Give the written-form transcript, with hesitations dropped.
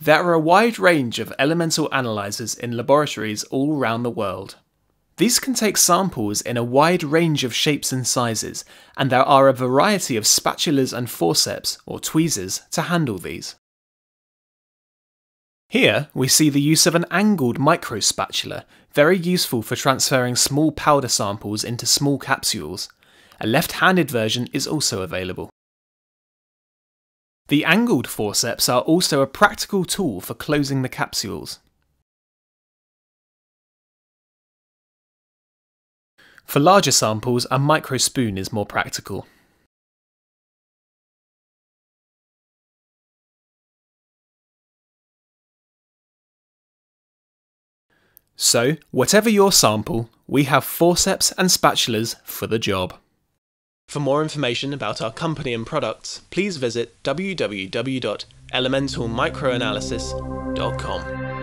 There are a wide range of elemental analysers in laboratories all around the world. These can take samples in a wide range of shapes and sizes, and there are a variety of spatulas and forceps, or tweezers, to handle these. Here we see the use of an angled micro spatula, very useful for transferring small powder samples into small capsules. A left-handed version is also available. The angled forceps are also a practical tool for closing the capsules. For larger samples, a micro spoon is more practical. So, whatever your sample, we have forceps and spatulas for the job. For more information about our company and products, please visit www.elementalmicroanalysis.com.